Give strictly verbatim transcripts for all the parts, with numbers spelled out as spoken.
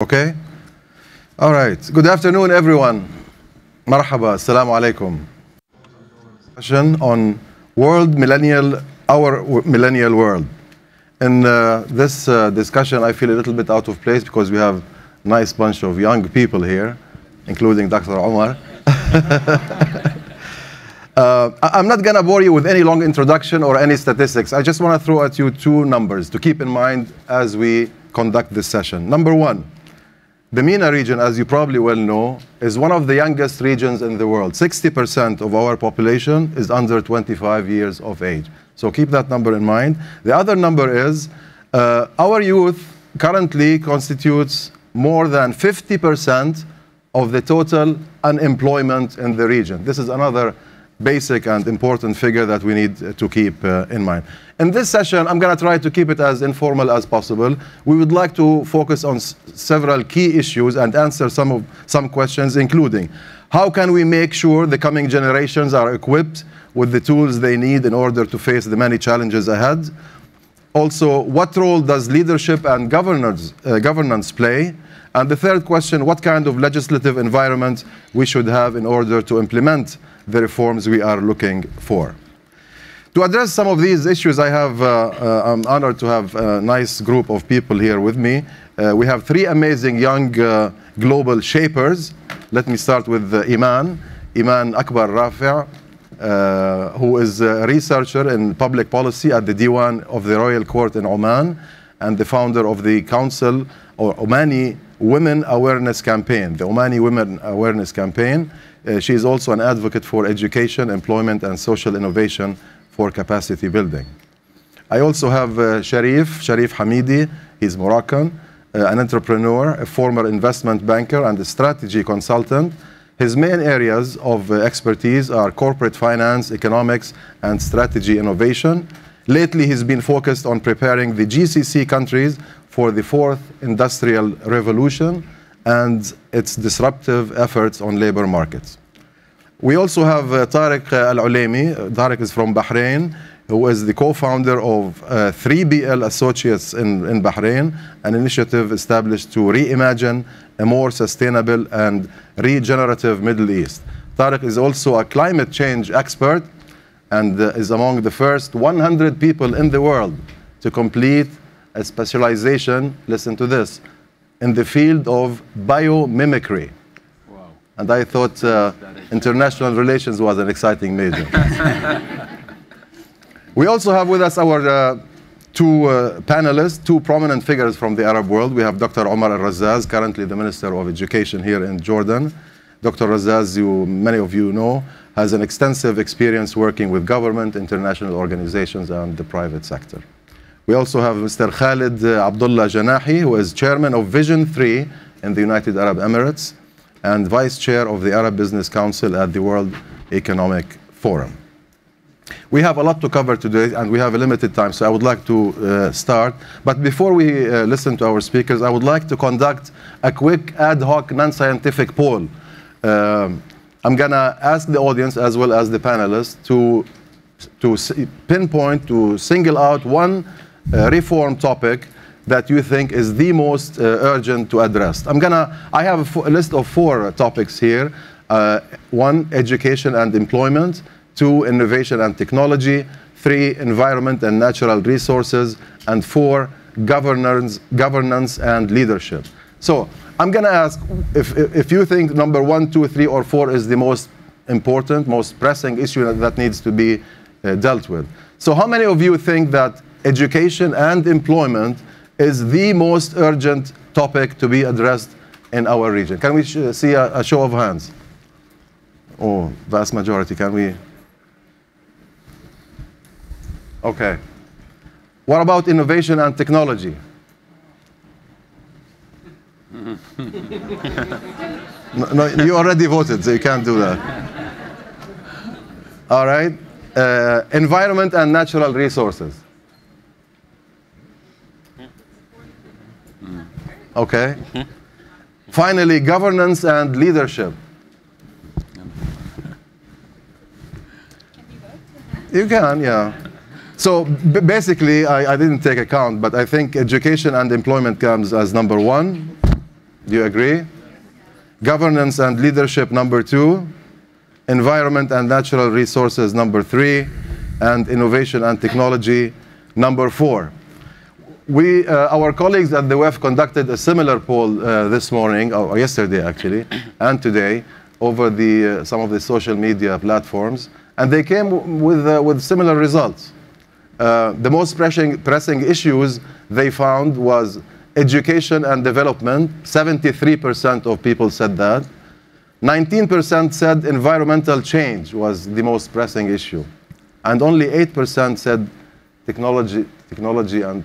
Okay? All right. Good afternoon, everyone. Marhaba. Assalamu alaikum. Session on World Millennial, our Millennial World. In uh, this uh, discussion, I feel a little bit out of place because we have a nice bunch of young people here, including Doctor Omar. uh, I'm not going to bore you with any long introduction or any statistics. I just want to throw at you two numbers to keep in mind as we conduct this session. Number one. The MENA region, as you probably well know, is one of the youngest regions in the world. sixty percent of our population is under twenty-five years of age. So keep that number in mind. The other number is uh, our youth currently constitutes more than fifty percent of the total unemployment in the region. This is another basic and important figure that we need to keep uh, in mind. In this session, I'm going to try to keep it as informal as possible. We would like to focus on s several key issues and answer some of some questions, including how can we make sure the coming generations are equipped with the tools they need in order to face the many challenges ahead? Also, what role does leadership and governance, uh, governance play? And the third question, what kind of legislative environment we should have in order to implement the reforms we are looking for. To address some of these issues, I have, uh, uh, I'm honored to have a nice group of people here with me. Uh, we have three amazing young uh, global shapers. Let me start with uh, Iman, Iman Akbar Rafay, uh, who is a researcher in public policy at the Diwan of the Royal Court in Oman and the founder of the Council or Omani Women Awareness Campaign, the Omani Women Awareness Campaign. Uh, she is also an advocate for education, employment, and social innovation for capacity building. I also have uh, Sharif, Sharif Hamidi. He's Moroccan, uh, an entrepreneur, a former investment banker, and a strategy consultant. His main areas of uh, expertise are corporate finance, economics, and strategy innovation. Lately, he's been focused on preparing the G C C countries for the fourth industrial revolution and its disruptive efforts on labor markets. We also have uh, Tariq Al Olaimy. Tariq is from Bahrain, who is the co-founder of uh, three B L Associates in, in Bahrain, an initiative established to reimagine a more sustainable and regenerative Middle East. Tariq is also a climate change expert and uh, is among the first one hundred people in the world to complete a specialization, listen to this, in the field of biomimicry. Wow. And I thought uh, international relations was an exciting major. We also have with us our uh, two uh, panelists, two prominent figures from the Arab world. We have Doctor Omar Al-Razzaz, currently the Minister of Education here in Jordan. Doctor Razzaz, you, many of you know, has an extensive experience working with government, international organizations, and the private sector. We also have Mister Khalid Abdullah Janahi, who is chairman of Vision three in the United Arab Emirates and vice chair of the Arab Business Council at the World Economic Forum. We have a lot to cover today and we have a limited time, so I would like to uh, start. But before we uh, listen to our speakers, I would like to conduct a quick ad hoc non-scientific poll. Uh, I'm gonna ask the audience as well as the panelists to, to pinpoint, to single out one Uh, reform topic that you think is the most uh, urgent to address. I'm gonna, I have a, a list of four uh, topics here. Uh, one, education and employment. Two, innovation and technology. Three, environment and natural resources. And four, governance, governance and leadership. So I'm gonna ask if, if you think number one, two, three, or four is the most important, most pressing issue that needs to be uh, dealt with. So how many of you think that education and employment is the most urgent topic to be addressed in our region? Can we sh see a, a show of hands? Oh, vast majority. Can we? Okay. What about innovation and technology? no, no, you already voted, so you can't do that. All right. Uh, environment and natural resources. Okay. Finally, governance and leadership. You can, yeah. So b basically, I, I didn't take account, but I think education and employment comes as number one. Do you agree? Governance and leadership, number two. Environment and natural resources, number three. And innovation and technology, number four. We, uh, our colleagues at the W E F conducted a similar poll uh, this morning, or yesterday actually, and today, over the, uh, some of the social media platforms, and they came with, uh, with similar results. Uh, the most pressing, pressing issues they found was education and development. seventy-three percent of people said that. nineteen percent said environmental change was the most pressing issue. And only eight percent said technology, technology and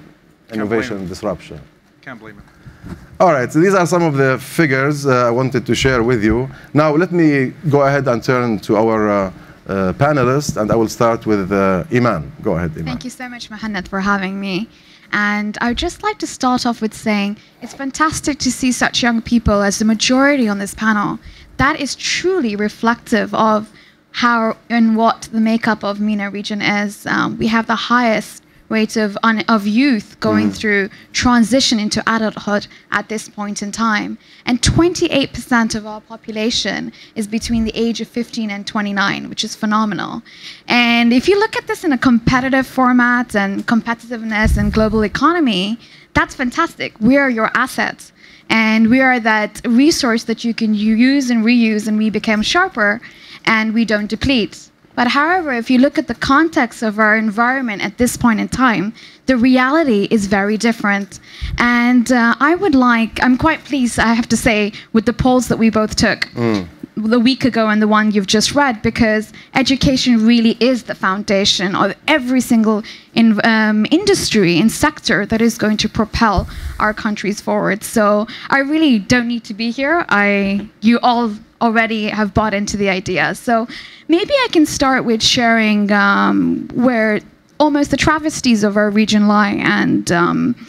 innovation disruption. Can't blame it. All right, so these are some of the figures uh, I wanted to share with you. Now let me go ahead and turn to our uh, uh, panelists, and I will start with uh, Iman. Go ahead, Iman. Thank you so much, Mohannad, for having me. And I would just like to start off with saying it's fantastic to see such young people as the majority on this panel. That is truly reflective of how and what the makeup of MENA region is. Um, we have the highest rate of, of youth going mm. through transition into adulthood at this point in time. And twenty-eight percent of our population is between the age of fifteen and twenty-nine, which is phenomenal. And if you look at this in a competitive format and competitiveness and global economy, that's fantastic. We are your assets. And we are that resource that you can use and reuse, and we become sharper and we don't deplete. But however, if you look at the context of our environment at this point in time, the reality is very different. And uh, I would like, I'm quite pleased, I have to say, with the polls that we both took mm. the week ago and the one you've just read, because education really is the foundation of every single in, um, industry and sector that is going to propel our countries forward. So I really don't need to be here. I, you all already have bought into the idea. So maybe I can start with sharing um, where almost the travesties of our region lie. And um,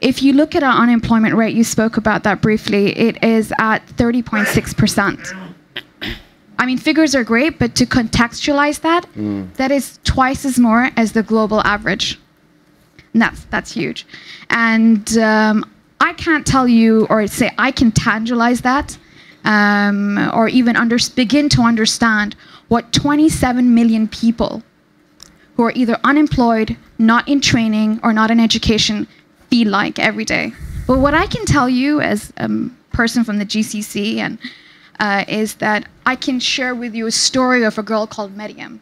if you look at our unemployment rate, you spoke about that briefly, it is at thirty point six percent. I mean, figures are great, but to contextualize that, mm. that is twice as more as the global average. And that's, that's huge. And um, I can't tell you, or say I can tangibilize that, Um, or even under, begin to understand what twenty-seven million people who are either unemployed, not in training, or not in education feel like every day. But what I can tell you as a um, person from the G C C and, uh, is that I can share with you a story of a girl called Miriam,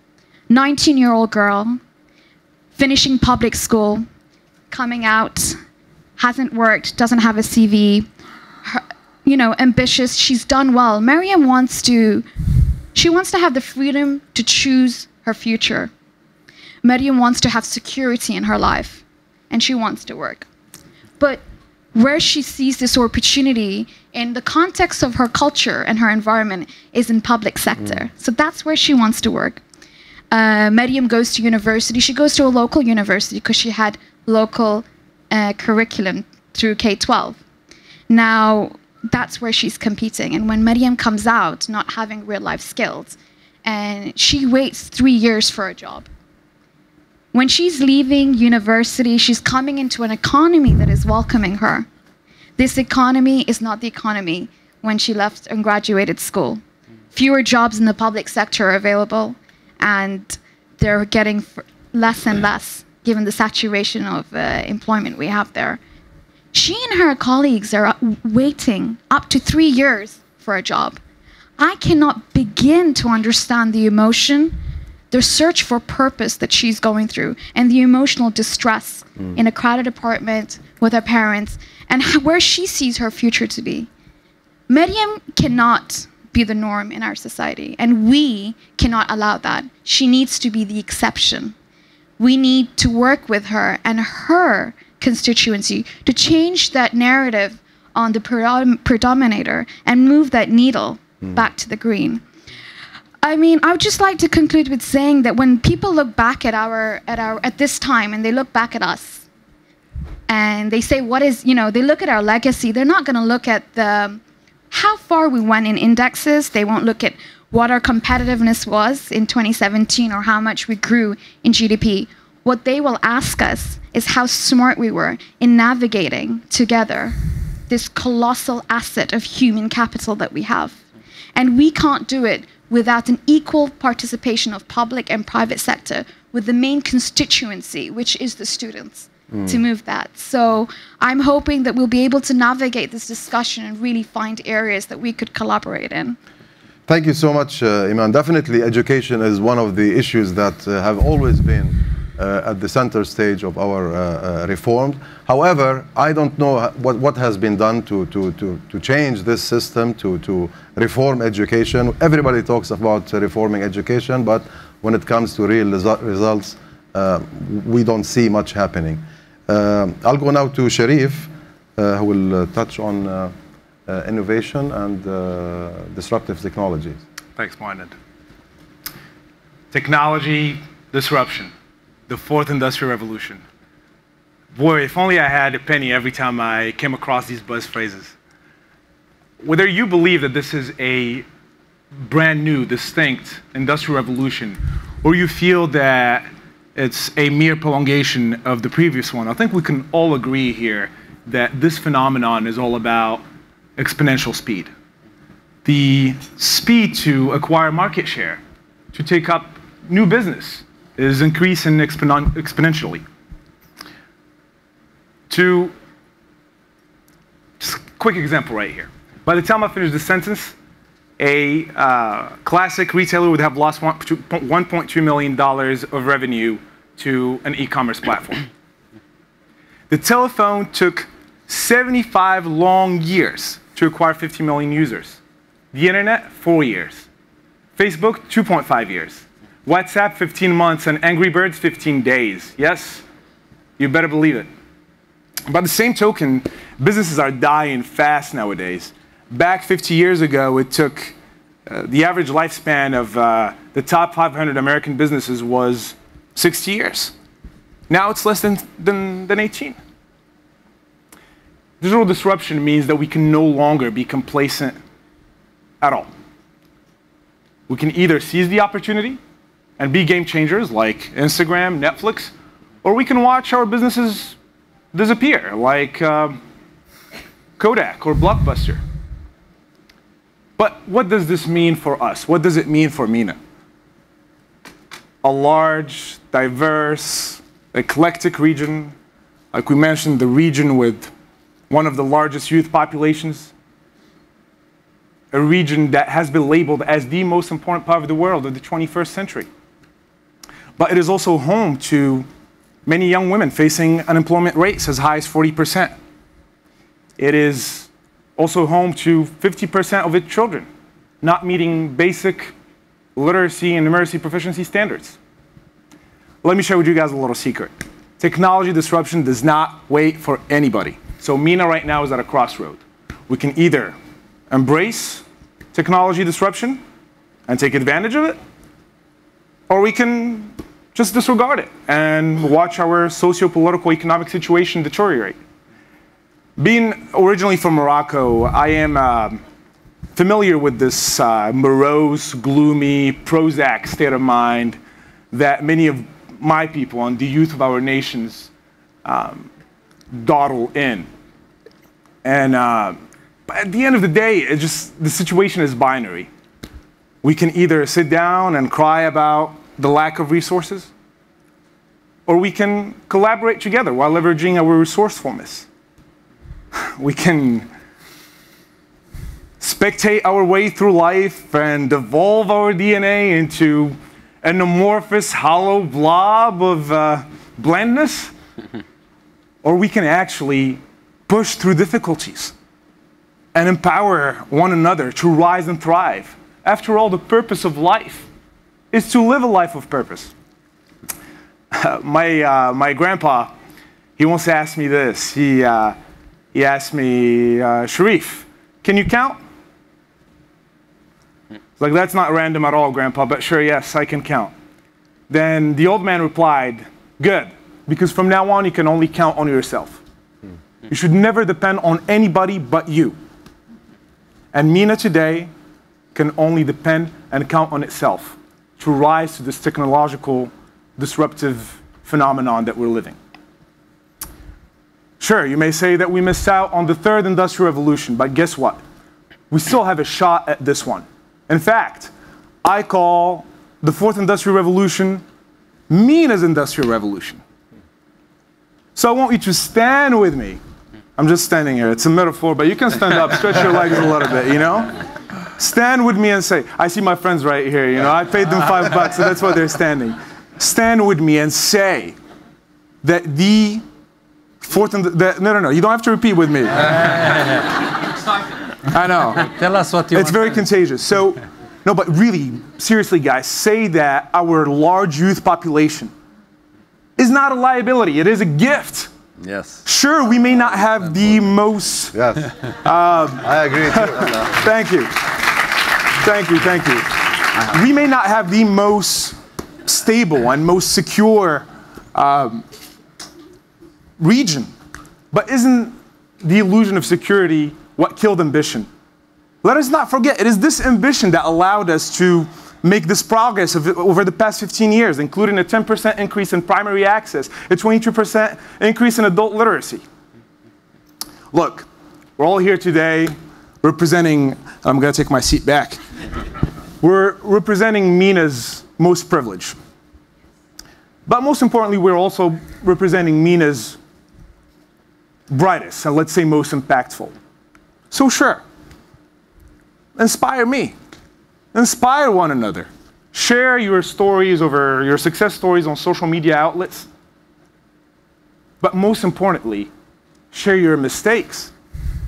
nineteen-year-old girl, finishing public school, coming out, hasn't worked, doesn't have a C V, her, you know, ambitious, she's done well. Miriam wants to, she wants to have the freedom to choose her future. Miriam wants to have security in her life, and she wants to work. But where she sees this opportunity in the context of her culture and her environment is in public sector. Mm. So that's where she wants to work. Uh, Miriam goes to university. She goes to a local university because she had local uh, curriculum through K twelve. Now, that's where she's competing. And when Miriam comes out, not having real life skills, and she waits three years for a job. When she's leaving university, she's coming into an economy that is welcoming her. This economy is not the economy when she left and graduated school. Fewer jobs in the public sector are available, and they're getting less and less, given the saturation of uh, employment we have there. She and her colleagues are waiting up to three years for a job. I cannot begin to understand the emotion, the search for purpose that she's going through, and the emotional distress mm. in a crowded apartment with her parents, and where she sees her future to be. Miriam cannot be the norm in our society, and we cannot allow that. She needs to be the exception. We need to work with her and her constituency to change that narrative on the predom predominator and move that needle mm. back to the green. I mean, I would just like to conclude with saying that when people look back at our at our at this time, and they look back at us, and they say, what is, you know, they look at our legacy, they're not going to look at the how far we went in indexes. They won't look at what our competitiveness was in twenty seventeen or how much we grew in G D P. What they will ask us is how smart we were in navigating together this colossal asset of human capital that we have. And we can't do it without an equal participation of public and private sector with the main constituency, which is the students, mm. to move that. So I'm hoping that we'll be able to navigate this discussion and really find areas that we could collaborate in. Thank you so much, uh, Iman. Definitely education is one of the issues that uh, have always been uh, at the center stage of our uh, uh, reform. However, I don't know what, what has been done to, to, to, to change this system, to, to reform education. Everybody talks about uh, reforming education, but when it comes to real resu results, uh, we don't see much happening. Um, I'll go now to Sharif, uh, who will uh, touch on uh, Uh, innovation and uh, disruptive technologies. Thanks, Mohannad. Technology disruption, the fourth industrial revolution. Boy, if only I had a penny every time I came across these buzz phrases. Whether you believe that this is a brand new, distinct industrial revolution, or you feel that it's a mere prolongation of the previous one, I think we can all agree here that this phenomenon is all about exponential speed. The speed to acquire market share, to take up new business, is increasing expon exponentially. To, just a quick example right here. By the time I finish this sentence, a uh, classic retailer would have lost one point two million dollars of revenue to an e-commerce platform. The telephone took seventy-five long years to acquire fifty million users. The internet, four years. Facebook, two point five years. WhatsApp, fifteen months, and Angry Birds, fifteen days. Yes, you better believe it. By the same token, businesses are dying fast nowadays. Back fifty years ago, it took, uh, the average lifespan of uh, the top five hundred American businesses was sixty years. Now it's less than, than, than eighteen. Digital disruption means that we can no longer be complacent at all. We can either seize the opportunity and be game changers like Instagram, Netflix, or we can watch our businesses disappear like uh, Kodak or Blockbuster. But what does this mean for us? What does it mean for MENA? A large, diverse, eclectic region. Like we mentioned, the region with one of the largest youth populations, a region that has been labeled as the most important part of the world of the twenty-first century. But it is also home to many young women facing unemployment rates as high as forty percent. It is also home to fifty percent of its children not meeting basic literacy and numeracy proficiency standards. Let me share with you guys a little secret. Technology disruption does not wait for anybody. So MENA right now is at a crossroad. We can either embrace technology disruption and take advantage of it, or we can just disregard it and watch our socio-political economic situation deteriorate. Being originally from Morocco, I am uh, familiar with this uh, morose, gloomy, Prozac state of mind that many of my people and the youth of our nations um, dawdle in. And uh, but at the end of the day, it just, the situation is binary. We can either sit down and cry about the lack of resources, or we can collaborate together while leveraging our resourcefulness. We can spectate our way through life and evolve our D N A into an amorphous, hollow blob of uh, blandness. Or we can actually push through difficulties and empower one another to rise and thrive. After all, the purpose of life is to live a life of purpose. Uh, my, uh, my grandpa, he once asked me this. He, uh, he asked me, uh, Sharif, can you count? Like, that's not random at all, Grandpa, but sure, yes, I can count. Then the old man replied, good. Because from now on, you can only count on yourself. You should never depend on anybody but you. And MENA today can only depend and count on itself to rise to this technological disruptive phenomenon that we're living. Sure, you may say that we missed out on the third industrial revolution, but guess what? We still have a shot at this one. In fact, I call the fourth industrial revolution MENA's industrial revolution. So I want you to stand with me. I'm just standing here. It's a metaphor, but you can stand up, stretch your legs a little bit, you know? Stand with me and say, I see my friends right here, you know? I paid them five bucks, so that's why they're standing. Stand with me and say that the Fourth and the, no, no, no. You don't have to repeat with me. I know. Tell us what you want. It's very contagious. So, no, but really, seriously, guys, say that our large youth population is not a liability. It is a gift. Yes. Sure, we may not have the most. Yes. Um, I agree with you. Thank you. Thank you. Thank you. We may not have the most stable and most secure Um, region. But isn't the illusion of security what killed ambition? Let us not forget, it is this ambition that allowed us to make this progress of, over the past fifteen years, including a ten percent increase in primary access, a twenty-two percent increase in adult literacy. Look, we're all here today representing, I'm going to take my seat back, we're representing MENA's most privilege. But most importantly, we're also representing MENA's brightest and, let's say, most impactful. So sure, inspire me, inspire one another, share your stories over your success stories on social media outlets, but most importantly, share your mistakes,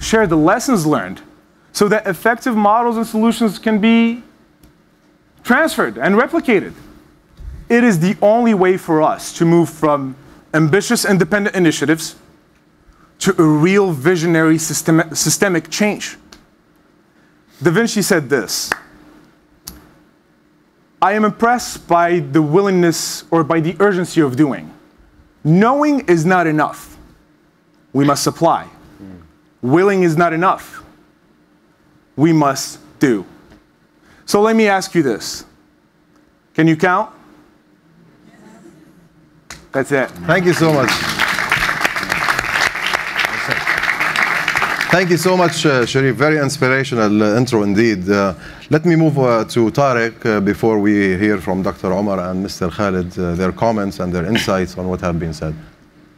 share the lessons learned so that effective models and solutions can be transferred and replicated. It is the only way for us to move from ambitious independent initiatives to a real visionary system, systemic change. Da Vinci said this, I am impressed by the willingness or by the urgency of doing. Knowing is not enough. We must apply. Mm. Willing is not enough. We must do. So let me ask you this. Can you count? That's it. Thank you so much. Thank you so much, uh, Sharif. Very inspirational uh, intro indeed. Uh, let me move uh, to Tariq uh, before we hear from Doctor Omar and Mister Khalid, uh, their comments and their insights on what have been said.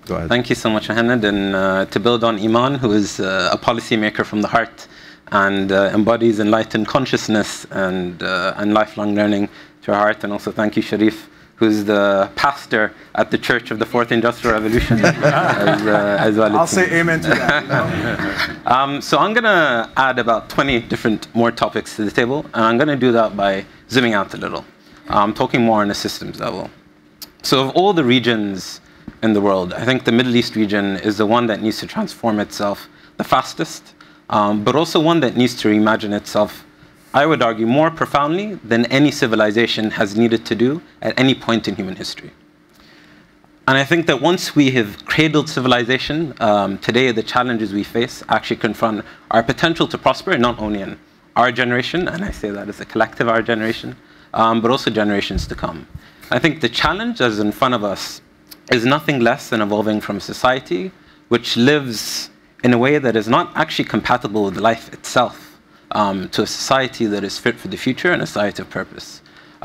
Go ahead. Thank you so much, Mohannad. And uh, to build on Iman, who is uh, a policymaker from the heart and uh, embodies enlightened consciousness and, uh, and lifelong learning to her heart. And also thank you, Sharif, who's the pastor at the Church of the Fourth Industrial Revolution. as, uh, as well. I'll say amen to that. You know? um, so I'm going to add about twenty different more topics to the table, and I'm going to do that by zooming out a little. I'm um, talking more on a systems level. So of all the regions in the world, I think the Middle East region is the one that needs to transform itself the fastest, um, but also one that needs to reimagine itself, I would argue, more profoundly than any civilization has needed to do at any point in human history. And I think that once we have cradled civilization, um, today the challenges we face actually confront our potential to prosper, not only in our generation, and I say that as a collective our generation, um, but also generations to come. I think the challenge that is in front of us is nothing less than evolving from a society which lives in a way that is not actually compatible with life itself, Um, to a society that is fit for the future and a society of purpose.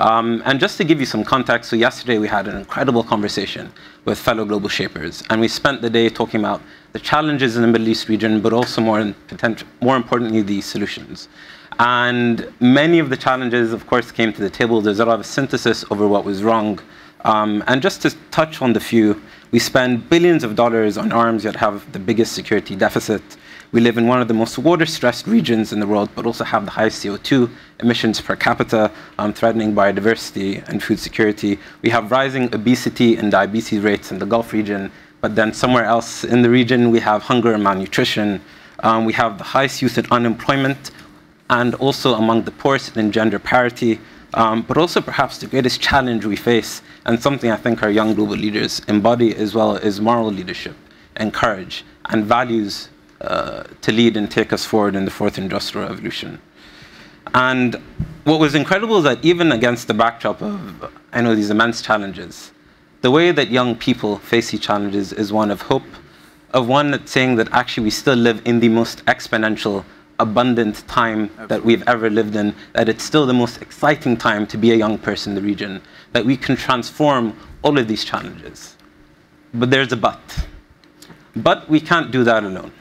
Um, and just to give you some context, so yesterday we had an incredible conversation with fellow global shapers, and we spent the day talking about the challenges in the Middle East region, but also more, in more importantly, the solutions. And many of the challenges, of course, came to the table. There's a lot of synthesis over what was wrong. Um, and just to touch on the few, we spend billions of dollars on arms that have the biggest security deficit. We live in one of the most water-stressed regions in the world, but also have the highest C O two emissions per capita, um, threatening biodiversity and food security. We have rising obesity and diabetes rates in the Gulf region, but then somewhere else in the region, we have hunger and malnutrition. Um, we have the highest youth and unemployment, and also among the poorest in gender parity, um, but also perhaps the greatest challenge we face, and something I think our young global leaders embody as well, is moral leadership and courage and values Uh, to lead and take us forward in the fourth industrial revolution. And what was incredible is that even against the backdrop of, I know, these immense challenges, the way that young people face these challenges is one of hope, of one that's saying that actually we still live in the most exponential, abundant time Absolutely. That we've ever lived in, that it's still the most exciting time to be a young person in the region, that we can transform all of these challenges. But there's a but. But we can't do that alone.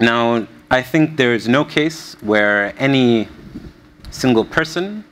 Now, I think there is no case where any single person,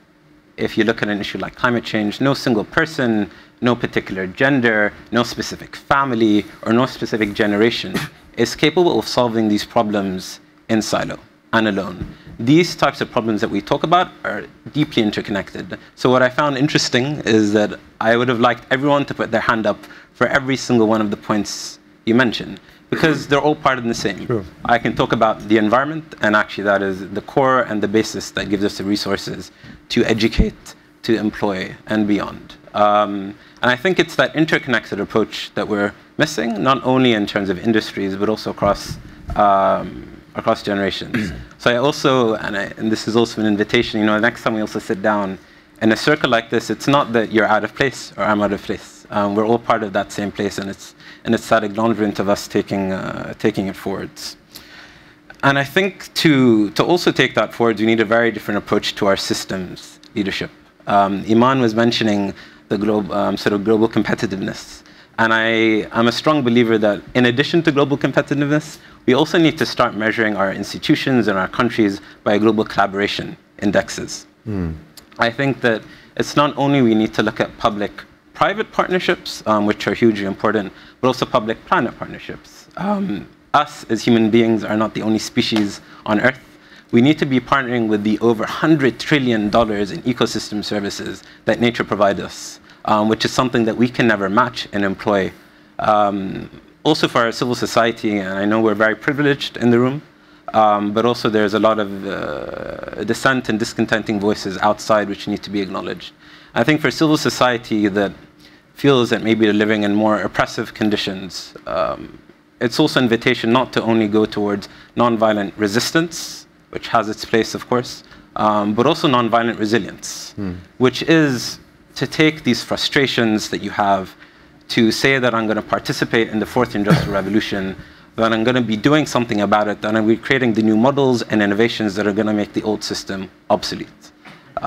if you look at an issue like climate change, no single person, no particular gender, no specific family, or no specific generation is capable of solving these problems in silo and alone. These types of problems that we talk about are deeply interconnected. So what I found interesting is that I would have liked everyone to put their hand up for every single one of the points you mentioned, because they're all part of the same. Sure. I can talk about the environment, and actually that is the core and the basis that gives us the resources to educate, to employ, and beyond. Um, and I think it's that interconnected approach that we're missing, not only in terms of industries, but also across, um, across generations. So I also, and, I, and this is also an invitation, you know, the next time we also sit down in a circle like this, it's not that you're out of place or I'm out of place. Um, we're all part of that same place, and it's and it's that acknowledgement of us taking uh, taking it forwards. And I think to to also take that forwards, we need a very different approach to our systems leadership. Um, Iman was mentioning the global um, sort of global competitiveness, and I I'm a strong believer that in addition to global competitiveness, we also need to start measuring our institutions and our countries by global collaboration indexes. Mm. I think that it's not only we need to look at public-private partnerships, um, which are hugely important, but also public-planet partnerships. Um, us as human beings are not the only species on Earth. We need to be partnering with the over one hundred trillion dollars in ecosystem services that nature provides us, um, which is something that we can never match and employ. Um, also for our civil society, and I know we're very privileged in the room, Um, but also there's a lot of uh, dissent and discontenting voices outside which need to be acknowledged. I think for civil society that feels that maybe they're living in more oppressive conditions, um, it's also an invitation not to only go towards nonviolent resistance, which has its place, of course, um, but also nonviolent resilience, mm. which is to take these frustrations that you have to say that I'm going to participate in the Fourth Industrial Revolution, that I'm going to be doing something about it, and we're creating the new models and innovations that are going to make the old system obsolete.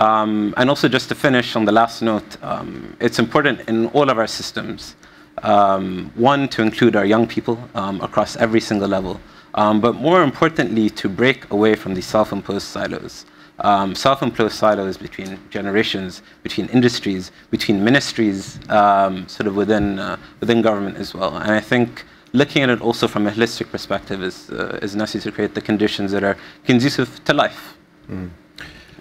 Um, and also, just to finish on the last note, um, it's important in all of our systems, um, one, to include our young people um, across every single level, um, but more importantly, to break away from the self-imposed silos. Um, self-imposed silos between generations, between industries, between ministries, um, sort of within, uh, within government as well. And I think looking at it also from a holistic perspective is, uh, is necessary to create the conditions that are conducive to life. Mm.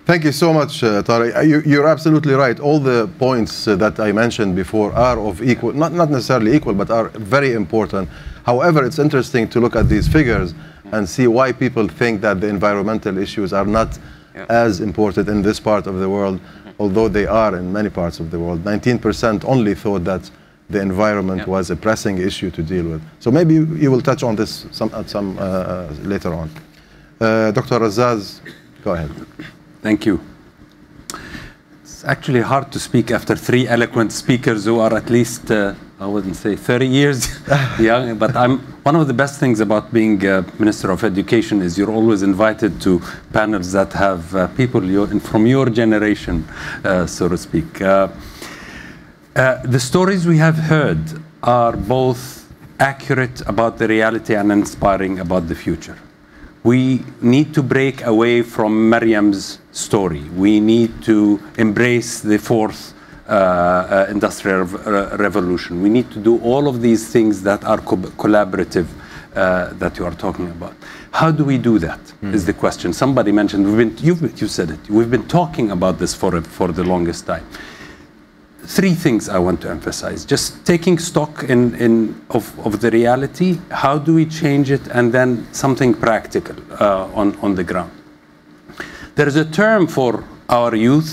Thank you so much, uh, Tariq. You, you're absolutely right. All the points uh, that I mentioned before are of equal, not, not necessarily equal, but are very important. However, it's interesting to look at these figures and see why people think that the environmental issues are not yeah. as important in this part of the world, although they are in many parts of the world. nineteen percent only thought that the environment yep. was a pressing issue to deal with. So maybe you, you will touch on this some, at some uh, later on. Uh, Doctor Razzaz, go ahead. Thank you. It's actually hard to speak after three eloquent speakers who are at least, uh, I wouldn't say thirty years young, but I'm, one of the best things about being uh, Minister of Education is you're always invited to panels that have uh, people your, from your generation, uh, so to speak. Uh, Uh, the stories we have heard are both accurate about the reality and inspiring about the future. We need to break away from Maryam's story. We need to embrace the fourth uh, uh, industrial re revolution. We need to do all of these things that are co collaborative uh, that you are talking about. How do we do that mm. is the question. Somebody mentioned, we've been, you've, you said it, we've been talking about this for, for the longest time. Three things I want to emphasize. Just taking stock in, in, of, of the reality, how do we change it, and then something practical uh, on, on the ground. There is a term for our youth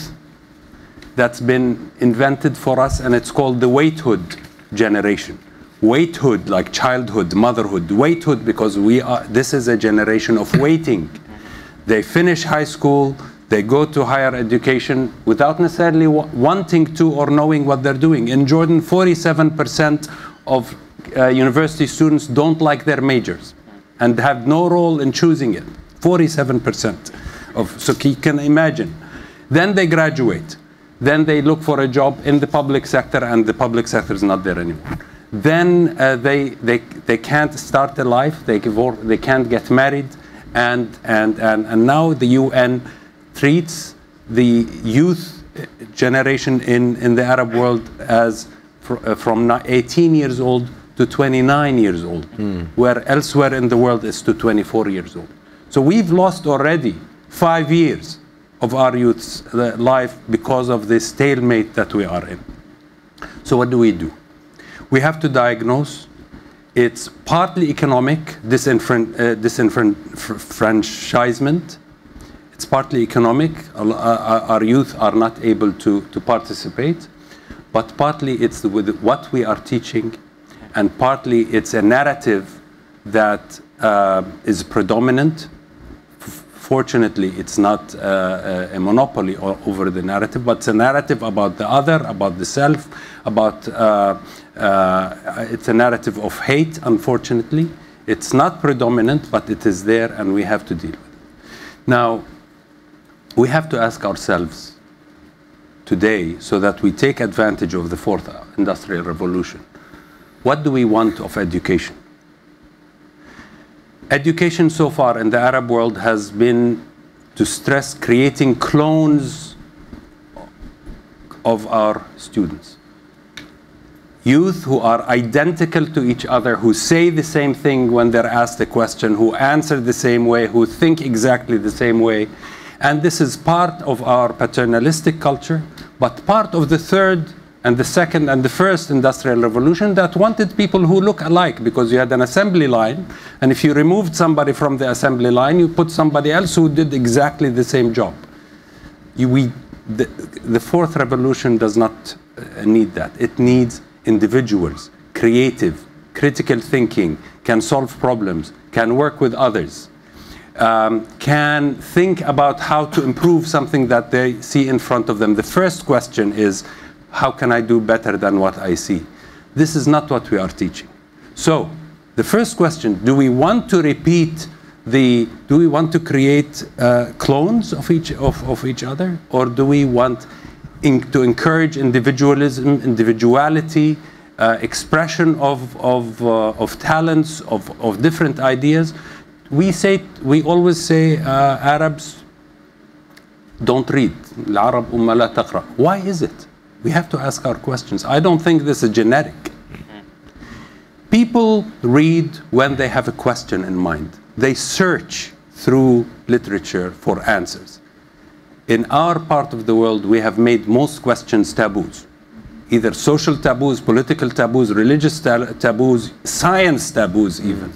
that's been invented for us, and it's called the waithood generation. Waithood, like childhood, motherhood, waithood, because we are, this is a generation of waiting. They finish high school, they go to higher education without necessarily wanting to or knowing what they're doing. In Jordan, forty-seven percent of uh, university students don't like their majors and have no role in choosing it. forty-seven percent of, so you can imagine. Then they graduate. Then they look for a job in the public sector, and the public sector is not there anymore. Then uh, they, they, they can't start a life, they, they can't get married, and, and, and, and now the U N treats the youth generation in, in the Arab world as fr uh, from eighteen years old to twenty-nine years old, mm. where elsewhere in the world is to twenty-four years old. So we've lost already five years of our youth's life because of this stalemate that we are in. So what do we do? We have to diagnose. It's partly economic disenfran uh, disenfranchisement. It's partly economic. Our, our youth are not able to, to participate. But partly it's with what we are teaching. And partly it's a narrative that uh, is predominant. Fortunately, it's not uh, a monopoly over the narrative, but it's a narrative about the other, about the self, about uh, uh, it's a narrative of hate, unfortunately. It's not predominant, but it is there, and we have to deal with it. Now, we have to ask ourselves today, so that we take advantage of the fourth industrial revolution, what do we want of education? Education so far in the Arab world has been, to stress, creating clones of our students. Youth who are identical to each other, who say the same thing when they're asked a question, who answer the same way, who think exactly the same way. And this is part of our paternalistic culture, but part of the third and the second and the first industrial revolution that wanted people who look alike, because you had an assembly line, and if you removed somebody from the assembly line, you put somebody else who did exactly the same job. You, we, the, the fourth revolution does not uh, need that. It needs individuals, creative, critical thinking, can solve problems, can work with others, um, can think about how to improve something that they see in front of them. The first question is, how can I do better than what I see? This is not what we are teaching. So, the first question, do we want to repeat the, do we want to create uh, clones of each, of, of each other? Or do we want in, to encourage individualism, individuality, uh, expression of, of, uh, of talents, of, of different ideas? We say, we always say, uh, Arabs don't read. العرب أمة لا تقرأ. Why is it? We have to ask our questions. I don't think this is genetic. People read when they have a question in mind. They search through literature for answers. In our part of the world, we have made most questions taboos. Either social taboos, political taboos, religious taboos, science taboos even.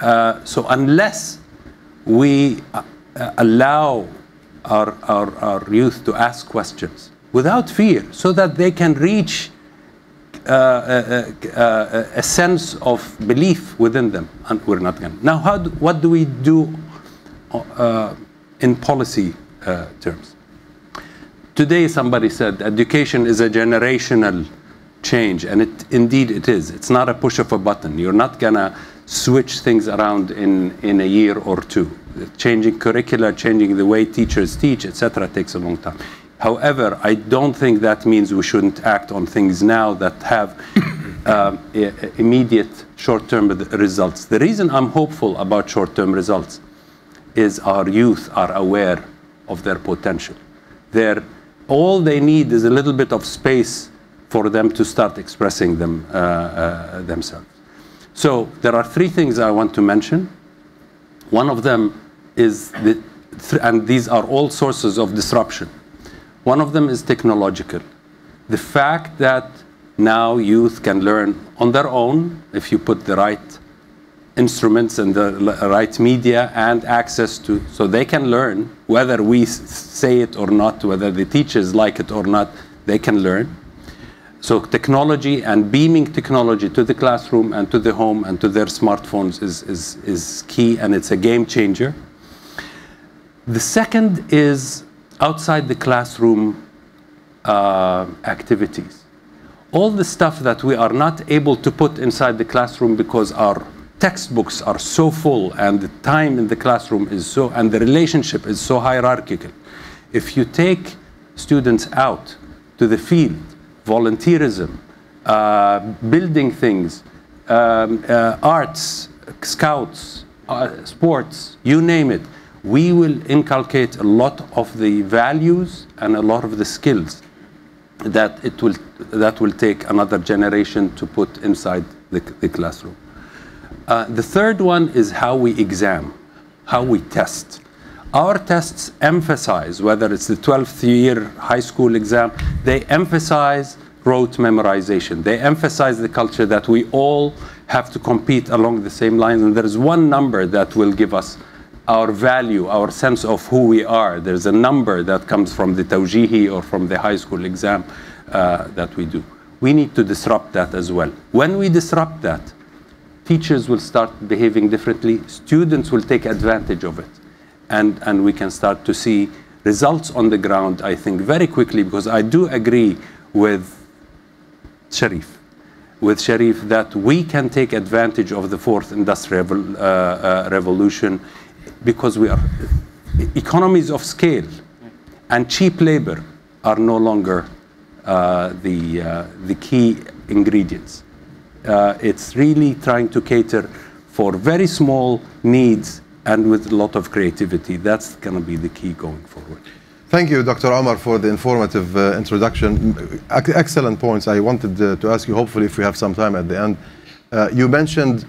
Uh, so unless we uh, allow our, our, our youth to ask questions, without fear, so that they can reach uh, a, a, a sense of belief within them, and we're not going to. Now, how do, what do we do uh, in policy uh, terms? Today, somebody said education is a generational change, and it, indeed it is. It's not a push of a button. You're not going to switch things around in, in a year or two. Changing curricula, changing the way teachers teach, et cetera takes a long time. However, I don't think that means we shouldn't act on things now that have um, immediate short-term results. The reason I'm hopeful about short-term results is our youth are aware of their potential. They're, all they need is a little bit of space for them to start expressing them, uh, uh, themselves. So there are three things I want to mention. One of them is, the th and these are all sources of disruption. One of them is technological. The fact that now youth can learn on their own, if you put the right instruments and the right media and access to, so they can learn, whether we say it or not, whether the teachers like it or not, they can learn. So technology and beaming technology to the classroom and to the home and to their smartphones is, is, is key, and it's a game changer. The second is outside the classroom uh, activities. all the stuff that we are not able to put inside the classroom because our textbooks are so full and the time in the classroom is so, and the relationship is so hierarchical. If you take students out to the field, volunteerism, uh, building things, um, uh, arts, scouts, uh, sports, you name it, we will inculcate a lot of the values and a lot of the skills that it will, that will take another generation to put inside the, the classroom. Uh, the third one is how we exam, how we test. Our tests emphasize, whether it's the twelfth year high school exam, they emphasize rote memorization. They emphasize the culture that we all have to compete along the same lines, and there is one number that will give us our value, our sense of who we are. There's a number that comes from the Tawjihi or from the high school exam uh, that we do. We need to disrupt that as well. When we disrupt that, teachers will start behaving differently, students will take advantage of it, and, and we can start to see results on the ground, I think, very quickly, because I do agree with Sharif, with Sharif that we can take advantage of the fourth industrial uh, uh, revolution, because we are, economies of scale and cheap labor are no longer uh, the, uh, the key ingredients. Uh, it's really trying to cater for very small needs and with a lot of creativity. That's going to be the key going forward. Thank you, Doctor Omar, for the informative uh, introduction. Excellent points. I wanted uh, to ask you, hopefully, if we have some time at the end. Uh, you mentioned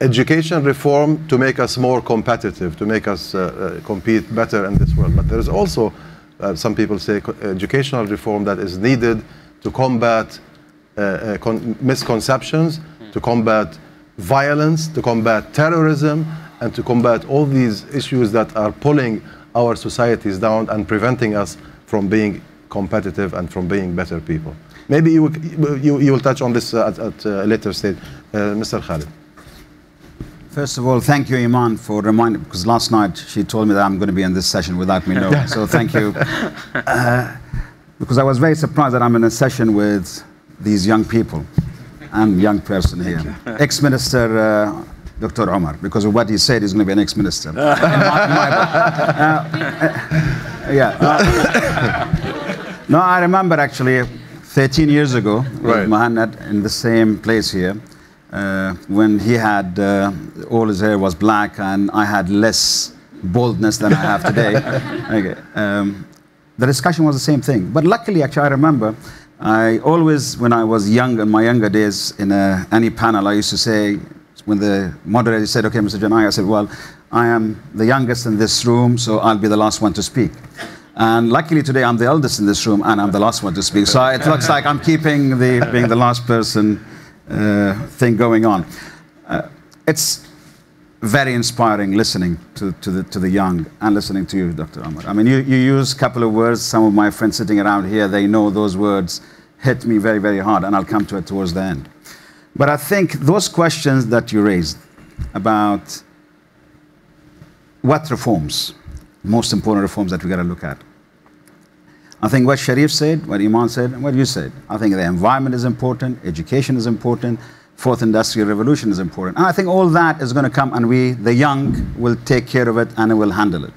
education reform to make us more competitive, to make us uh, uh, compete better in this world. But there is also, uh, some people say, educational reform that is needed to combat uh, uh, con misconceptions, mm. to combat violence, to combat terrorism, and to combat all these issues that are pulling our societies down and preventing us from being competitive and from being better people. Maybe you will, you, you will touch on this at, at a later stage. Uh, Mister Khalid. First of all, thank you, Iman, for reminding me, because last night she told me that I'm going to be in this session without me knowing. So thank you. Uh, because I was very surprised that I'm in a session with these young people and young person here. Ex-Minister uh, Doctor Omar, because of what he said, he's going to be an ex-minister. uh, uh, yeah. Uh, no, I remember actually thirteen years ago right. with Mohannad in the same place here. Uh, when he had, uh, all his hair was black and I had less boldness than I have today. Okay. Um, the discussion was the same thing. But luckily, actually, I remember, I always, when I was young, in my younger days, in a, any panel, I used to say, when the moderator said, okay, Mister Janahi, I said, well, I am the youngest in this room, so I'll be the last one to speak. And luckily today, I'm the eldest in this room and I'm the last one to speak. So it looks like I'm keeping the, being the last person Uh, thing going on. Uh, it's very inspiring listening to, to, the, to the young and listening to you, Doctor Omar. I mean, you, you use a couple of words. Some of my friends sitting around here, they know those words hit me very, very hard, and I'll come to it towards the end. But I think those questions that you raised about what reforms, most important reforms that we got to look at. I think what Sharif said, what Iman said, and what you said. I think the environment is important, education is important, fourth industrial revolution is important. And I think all that is going to come and we, the young, will take care of it and will handle it.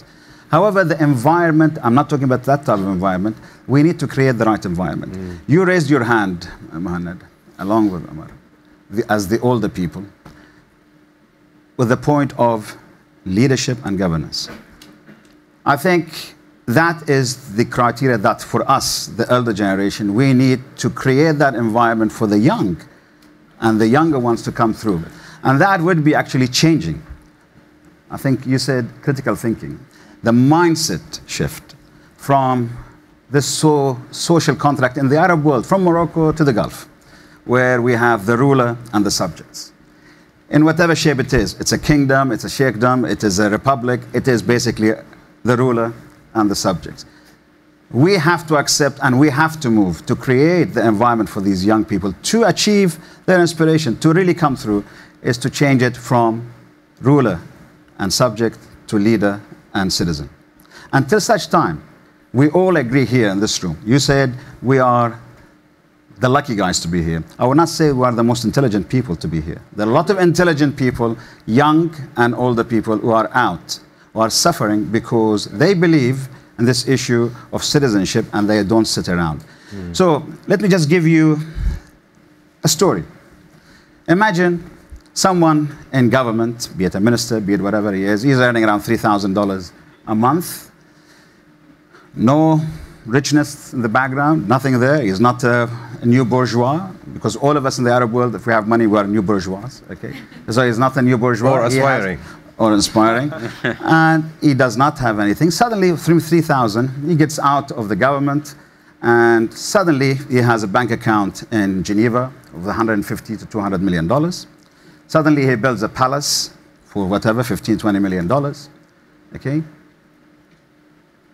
However, the environment, I'm not talking about that type of environment, we need to create the right environment. Mm. You raised your hand, Mohannad, along with Omar, as the older people, with the point of leadership and governance. I think that is the criteria that for us, the elder generation, we need to create that environment for the young and the younger ones to come through. And that would be actually changing. I think you said critical thinking, the mindset shift from this so social contract in the Arab world, from Morocco to the Gulf, where we have the ruler and the subjects. In whatever shape it is, it's a kingdom, it's a sheikhdom, it is a republic, it is basically the ruler and the subjects. We have to accept and we have to move to create the environment for these young people to achieve their inspiration, to really come through, is to change it from ruler and subject to leader and citizen. Until such time, we all agree here in this room. You said we are the lucky guys to be here. I will not say we are the most intelligent people to be here. There are a lot of intelligent people, young and older people, who are out, who are suffering because they believe in this issue of citizenship and they don't sit around. Mm. So let me just give you a story. Imagine someone in government, be it a minister, be it whatever he is, he's earning around three thousand dollars a month. No richness in the background, nothing there. He's not a new bourgeois, because all of us in the Arab world, if we have money, we are new bourgeois, okay? So he's not a new bourgeois. Or aspiring. Has, or inspiring. And he does not have anything. Suddenly, from three thousand, he gets out of the government, and suddenly he has a bank account in Geneva of one hundred fifty to two hundred million dollars. Suddenly he builds a palace for whatever, fifteen, twenty million dollars, okay?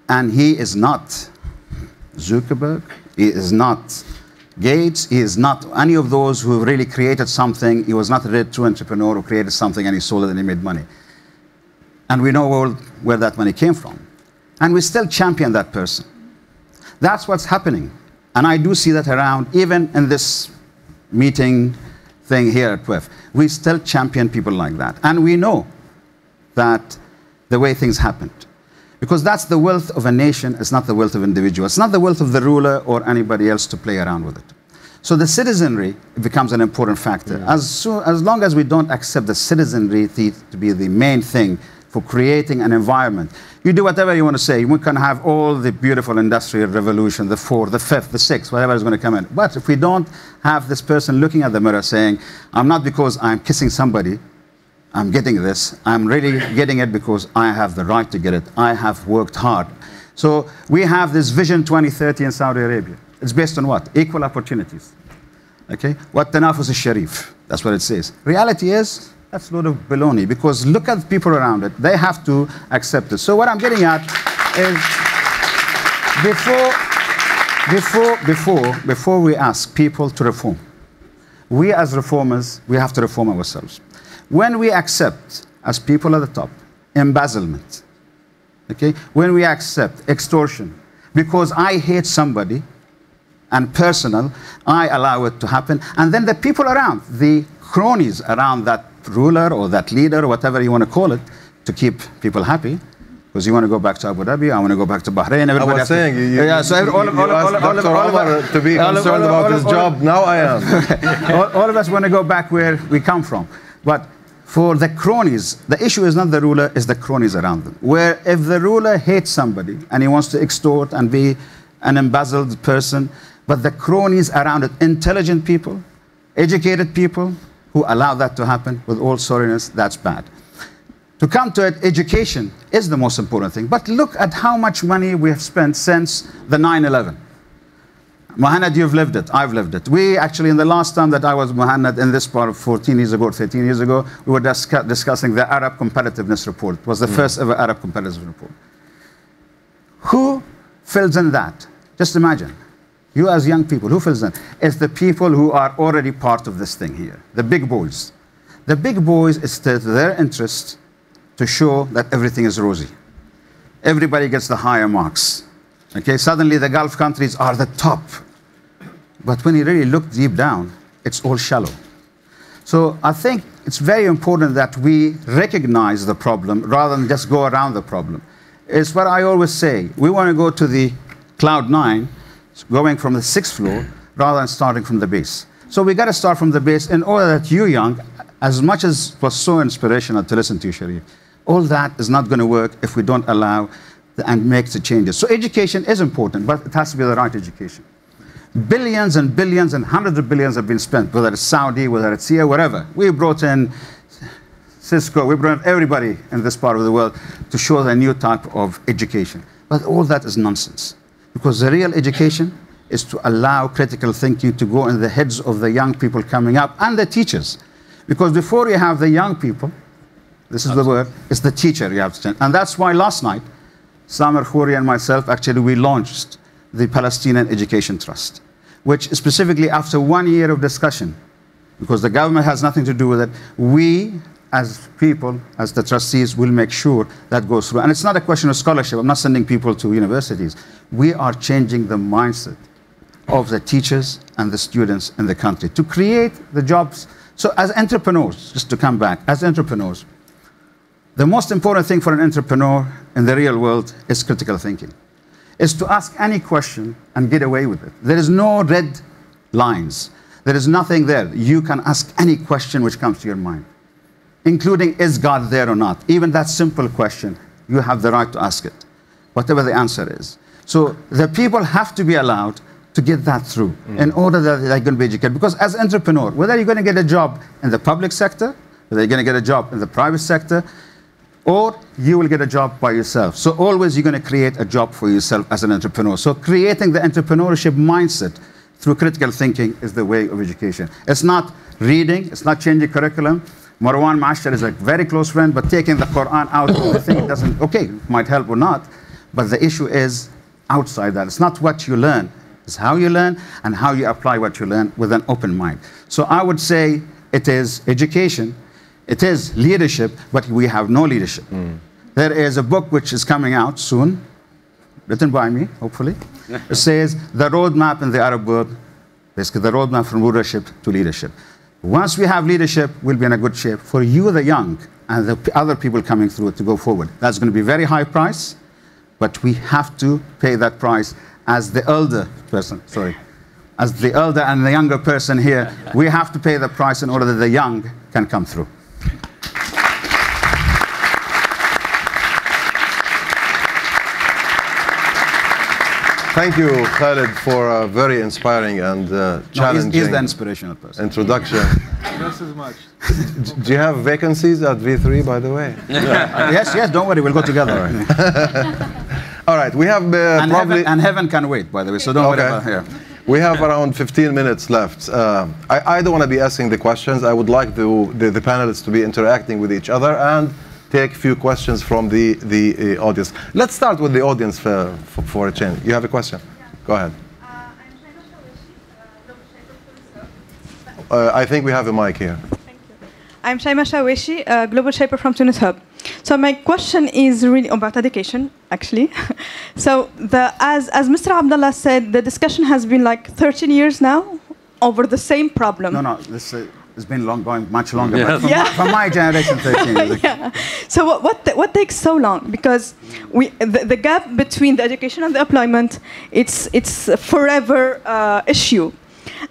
And he is not Zuckerberg, he is not Gates, he is not any of those who really created something. He was not a true entrepreneur who created something and he sold it and he made money. And we know all where that money came from. And we still champion that person. That's what's happening. And I do see that around, even in this meeting thing here at T W I F. We still champion people like that. And we know that the way things happened. Because that's the wealth of a nation, it's not the wealth of individuals. It's not the wealth of the ruler or anybody else to play around with it. So the citizenry becomes an important factor. Yeah. As, so, as long as we don't accept the citizenry to be the main thing for creating an environment. You do whatever you want to say. We can have all the beautiful industrial revolution, the fourth, the fifth, the sixth, whatever is going to come in. But if we don't have this person looking at the mirror saying, I'm not because I'm kissing somebody, I'm getting this, I'm really getting it because I have the right to get it. I have worked hard. So we have this Vision twenty thirty in Saudi Arabia. It's based on what? Equal opportunities. Okay? What tanafus al-sharif, that's what it says. Reality is, that's a load of baloney because look at the people around it. They have to accept it. So what I'm getting at is before, before, before, before we ask people to reform, we as reformers, we have to reform ourselves. When we accept, as people at the top, embezzlement, okay? When we accept extortion, because I hate somebody, and personal, I allow it to happen, and then the people around, the cronies around that ruler or that leader, or whatever you want to call it, to keep people happy, because you want to go back to Abu Dhabi, I want to go back to Bahrain. I was saying, you asked Doctor Omar to be concerned about his job, now I am. All of us want to go back where we come from. But for the cronies, the issue is not the ruler, it's the cronies around them. Where if the ruler hates somebody and he wants to extort and be an embezzled person, but the cronies around it, intelligent people, educated people, who allow that to happen with all sorriness, that's bad. To come to it, education is the most important thing. But look at how much money we have spent since the nine eleven. Mohannad, you've lived it. I've lived it. We actually, in the last time that I was Mohannad in this part, fourteen years ago, thirteen years ago, we were discuss discussing the Arab Competitiveness Report. It was the mm. first ever Arab Competitiveness Report. Who fills in that? Just imagine. You as young people, who fills in? It's the people who are already part of this thing here, the big boys. The big boys, it's to their interest to show that everything is rosy. Everybody gets the higher marks. Okay, suddenly the Gulf countries are the top. But when you really look deep down, it's all shallow. So I think it's very important that we recognize the problem rather than just go around the problem. It's what I always say. We want to go to the cloud nine, going from the sixth floor, rather than starting from the base. So we got to start from the base in order that you, young, as much as was so inspirational to listen to you, Sharif, all that is not going to work if we don't allow and make the changes. So education is important, but it has to be the right education. Billions and billions and hundreds of billions have been spent, whether it's Saudi, whether it's here, wherever. We brought in Cisco, we brought everybody in this part of the world to show the new type of education. But all that is nonsense, because the real education is to allow critical thinking to go in the heads of the young people coming up and the teachers. Because before you have the young people, this is the word, it's the teacher you have to change. And that's why last night, Samar Khouri and myself, actually, we launched the Palestinian Education Trust, which specifically after one year of discussion, because the government has nothing to do with it, we as people, as the trustees, will make sure that goes through. And it's not a question of scholarship. I'm not sending people to universities. We are changing the mindset of the teachers and the students in the country to create the jobs. So as entrepreneurs, just to come back, as entrepreneurs, the most important thing for an entrepreneur in the real world is critical thinking, is to ask any question and get away with it. There is no red lines. There is nothing there. You can ask any question which comes to your mind, including is God there or not? Even that simple question, you have the right to ask it, whatever the answer is. So the people have to be allowed to get that through mm. in order that they're going to be educated. Because as an entrepreneur, whether you're going to get a job in the public sector, whether you're going to get a job in the private sector, or you will get a job by yourself. So always you're going to create a job for yourself as an entrepreneur. So creating the entrepreneurship mindset through critical thinking is the way of education. It's not reading, it's not changing curriculum. Marwan Mashar is a very close friend, but taking the Quran out of the thing doesn't, okay, it might help or not, but the issue is outside that. It's not what you learn, it's how you learn and how you apply what you learn with an open mind. So I would say it is education, it is leadership, but we have no leadership. Mm. There is a book which is coming out soon, written by me, hopefully. It says the roadmap in the Arab world, basically the roadmap from rulership to leadership. Once we have leadership, we'll be in a good shape for you, the young, and the other people coming through to go forward. That's going to be a very high price, but we have to pay that price as the elder person, sorry, as the elder and the younger person here. We have to pay the price in order that the young can come through. Thank you, Khalid, for a very inspiring and uh, challenging. No, he's, he's the inspirational person. Introduction. Just as much. Do you have vacancies at V three, by the way? Yeah. Yes, yes. Don't worry, we'll go together. All right. All right. We have uh, and probably heaven, and heaven can wait, by the way. So don't okay. worry about here. Yeah. We have around fifteen minutes left. Uh, I, I don't want to be asking the questions. I would like the, the the panelists to be interacting with each other and take a few questions from the, the uh, audience. Let's start with the audience for, for, for a change. You have a question? Yeah. Go ahead. Uh, I'm uh, I think we have a mic here. Thank you. I'm Shaima Shaweshi, uh, Global Shaper from Tunis Hub. So my question is really about education, actually. So the, as, as Mister Abdullah said, the discussion has been like thirteen years now over the same problem. No, no. This, uh, It's been long going, much longer, yes. but from, yeah. from my generation, thirteen. yeah. So what what, the, what takes so long? Because we the, the gap between the education and the employment, it's it's a forever uh, issue,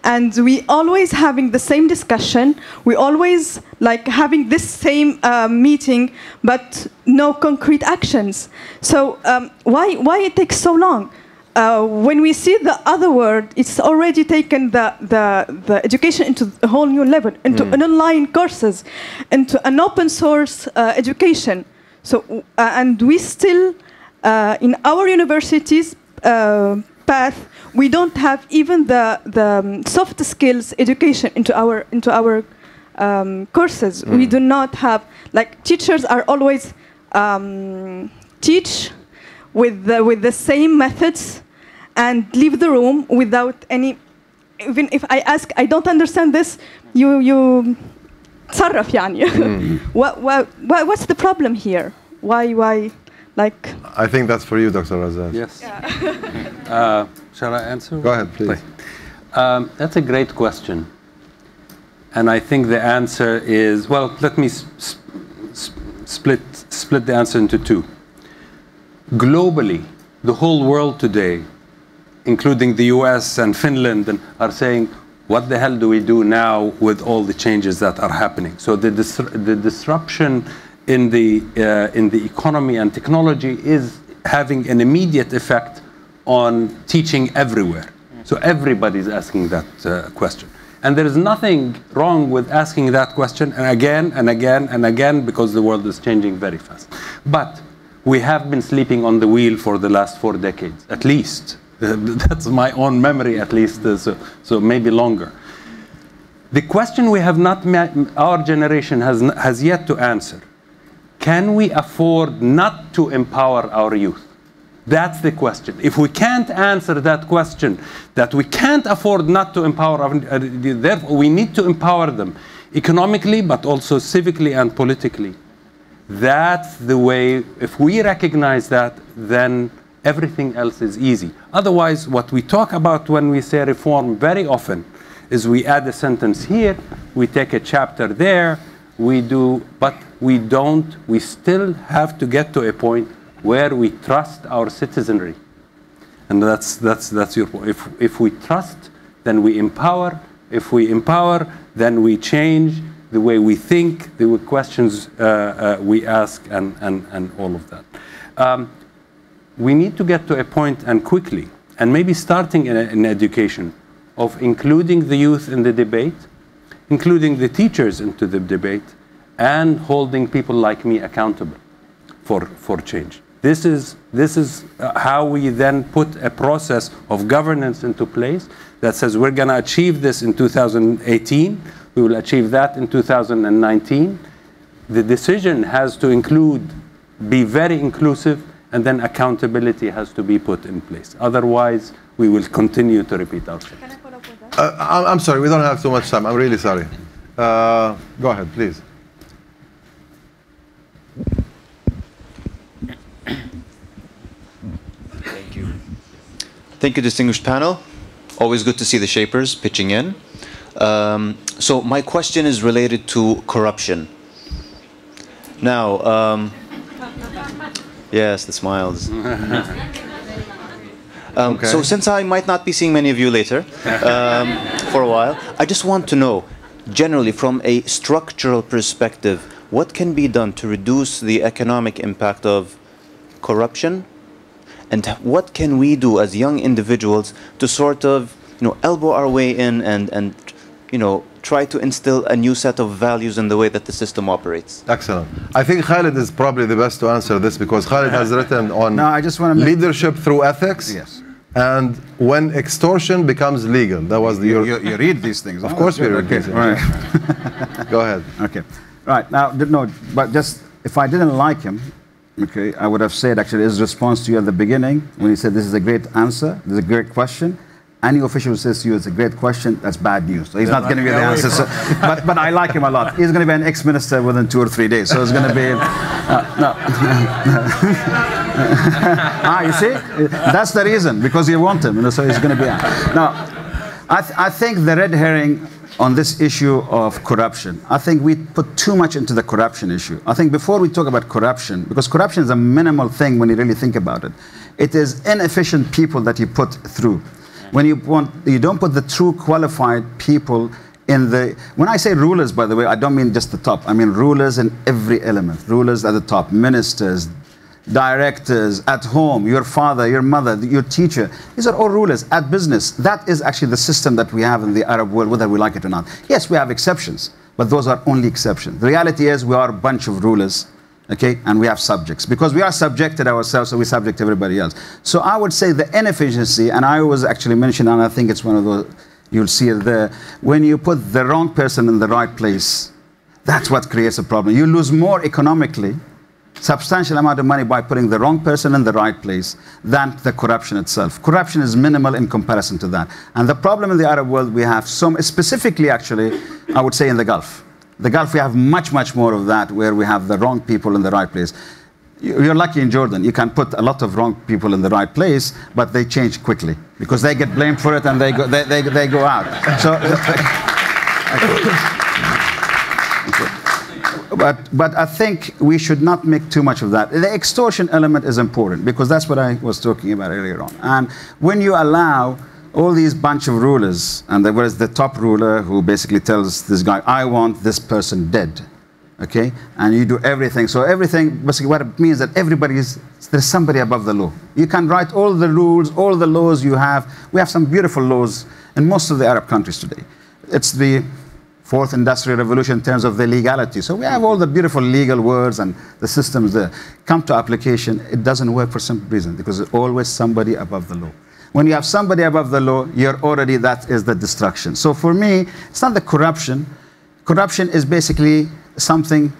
and we always having the same discussion. We always like having this same uh, meeting, but no concrete actions. So um, why why it takes so long? Uh, when we see the other world, it's already taken the, the, the education into a whole new level, into mm. an online courses, into an open source uh, education. So, uh, and we still, uh, in our universities uh, path, we don't have even the, the soft skills education into our, into our um, courses. Mm. We do not have, like teachers are always um, teach, with the, with the same methods and leave the room without any, even if I ask, I don't understand this, you, you, تصرف يعني. What, what, what's the problem here? Why, why, like? I think that's for you, Doctor Razzaz. Yes. Yeah. uh, shall I answer? Go ahead, please. Um, that's a great question. And I think the answer is, well, let me sp sp split, split the answer into two. Globally, the whole world today, including the U S and Finland, and are saying, what the hell do we do now with all the changes that are happening? So the, dis the disruption in the, uh, in the economy and technology is having an immediate effect on teaching everywhere. So everybody's asking that uh, question. And there is nothing wrong with asking that question and again and again and again, because the world is changing very fast. But we have been sleeping on the wheel for the last four decades, at least. That's my own memory, at least, so, so maybe longer. The question we have not met, our generation has, has yet to answer, can we afford not to empower our youth? That's the question. If we can't answer that question, that we can't afford not to empower our youth, therefore we need to empower them economically, but also civically and politically. That's the way. If we recognize that, then everything else is easy. Otherwise, what we talk about when we say reform very often is we add a sentence here, we take a chapter there, we do, but we don't, we still have to get to a point where we trust our citizenry. And that's, that's, that's your point. If, if we trust, then we empower. If we empower, then we change the way we think, the questions uh, uh, we ask, and, and, and all of that. Um, we need to get to a point, and quickly, and maybe starting in, in education, of including the youth in the debate, including the teachers into the debate, and holding people like me accountable for, for change. This is, this is how we then put a process of governance into place that says we're going to achieve this in two thousand eighteen, we will achieve that in two thousand nineteen. The decision has to include, be very inclusive, and then accountability has to be put in place. Otherwise, we will continue to repeat ourselves. Can I follow up with that? Uh, I'm sorry, we don't have too much time. I'm really sorry. Uh, go ahead, please. Thank you. Thank you, distinguished panel. Always good to see the shapers pitching in. Um, so my question is related to corruption. Now, um, yes, the smiles. um, okay. So since I might not be seeing many of you later um, for a while, I just want to know, generally from a structural perspective, what can be done to reduce the economic impact of corruption? And what can we do as young individuals to sort of, you know, elbow our way in and, and you know, try to instill a new set of values in the way that the system operates? Excellent. I think Khalid is probably the best to answer this because Khalid has written on no, I just want to leadership through ethics. Yes. And when extortion becomes legal, that was the... You, you, you read these things. Of no, course we read these things. Right. Go ahead. Okay. Right. Now, no, but just, if I didn't like him, okay, I would have said, actually, his response to you at the beginning, when he said, this is a great answer, this is a great question. Any official who says to you, it's a great question, that's bad news. So he's yeah, not going to be the answer. So, but, but I like him a lot. He's going to be an ex-minister within two or three days. So it's going to be... Uh, no. ah, you see? That's the reason, because you want him. You know, so he's going to be... Uh, now, I, th I think the red herring on this issue of corruption, I think we put too much into the corruption issue. I think before we talk about corruption, because corruption is a minimal thing when you really think about it. It is inefficient people that you put through. When you want, you don't put the true qualified people in the, when I say rulers, by the way, I don't mean just the top. I mean rulers in every element, rulers at the top, ministers, directors, at home, your father, your mother, your teacher. These are all rulers at business. That is actually the system that we have in the Arab world, whether we like it or not. Yes, we have exceptions, but those are only exceptions. The reality is we are a bunch of rulers. Okay, and we have subjects because we are subjected ourselves, so we subject everybody else. So I would say the inefficiency, and I always actually mention, and I think it's one of those you'll see it there, when you put the wrong person in the right place, that's what creates a problem. You lose more economically, substantial amount of money by putting the wrong person in the right place than the corruption itself. Corruption is minimal in comparison to that. And the problem in the Arab world, we have some, specifically actually, I would say in the Gulf. The Gulf, we have much, much more of that where we have the wrong people in the right place. You're lucky in Jordan. You can put a lot of wrong people in the right place, but they change quickly because they get blamed for it and they go, they, they, they go out. So, but, but I think we should not make too much of that. The extortion element is important because that's what I was talking about earlier on. And when you allow all these bunch of rulers, and there was the top ruler who basically tells this guy, I want this person dead, okay? And you do everything. So everything, basically what it means that everybody is, there's somebody above the law. You can write all the rules, all the laws you have. We have some beautiful laws in most of the Arab countries today. It's the fourth industrial revolution in terms of the legality. So we have all the beautiful legal words and the systems that come to application. It doesn't work for some reason because there's always somebody above the law. When you have somebody above the law, you're already, that is the destruction. So for me, it's not the corruption. Corruption is basically something,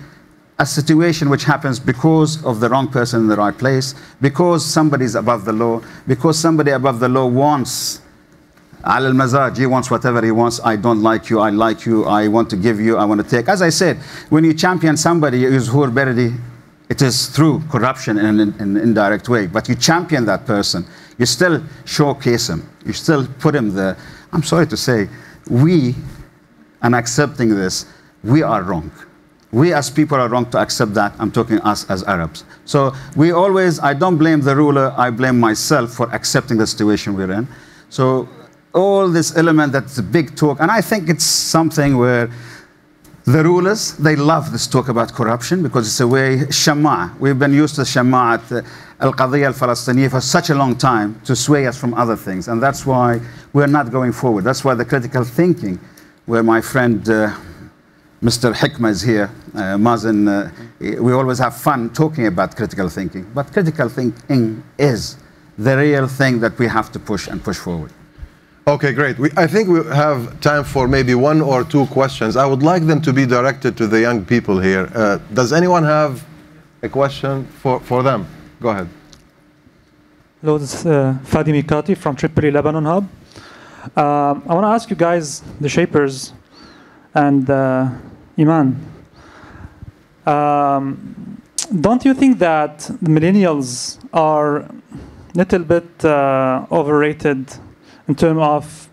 a situation which happens because of the wrong person in the right place, because somebody's above the law, because somebody above the law wants, al mazaj, he wants whatever he wants, I don't like you, I like you, I want to give you, I want to take. As I said, when you champion somebody, you use hur berdi, It is through corruption in an, in an indirect way, but you champion that person. You still showcase him. You still put him there. I'm sorry to say, we, and accepting this, we are wrong. We as people are wrong to accept that. I'm talking us as Arabs. So we always, I don't blame the ruler, I blame myself for accepting the situation we're in. So all this element that's a big talk, and I think it's something where the rulers, they love this talk about corruption because it's a way, shama'a. We've been used to shama'at, al-qadiyya al-Falastiniya for such a long time to sway us from other things. And that's why we're not going forward. That's why the critical thinking, where my friend uh, Mister Hikma is here, uh, Mazen, uh, we always have fun talking about critical thinking. But critical thinking is the real thing that we have to push and push forward. Okay, great. We, I think we have time for maybe one or two questions. I would like them to be directed to the young people here. Uh, does anyone have a question for, for them? Go ahead. Hello, this is uh, Fadi Mikati from Tripoli Lebanon Hub. Uh, I want to ask you guys, the Shapers and uh, Iman, um, don't you think that the millennials are a little bit uh, overrated? In terms of,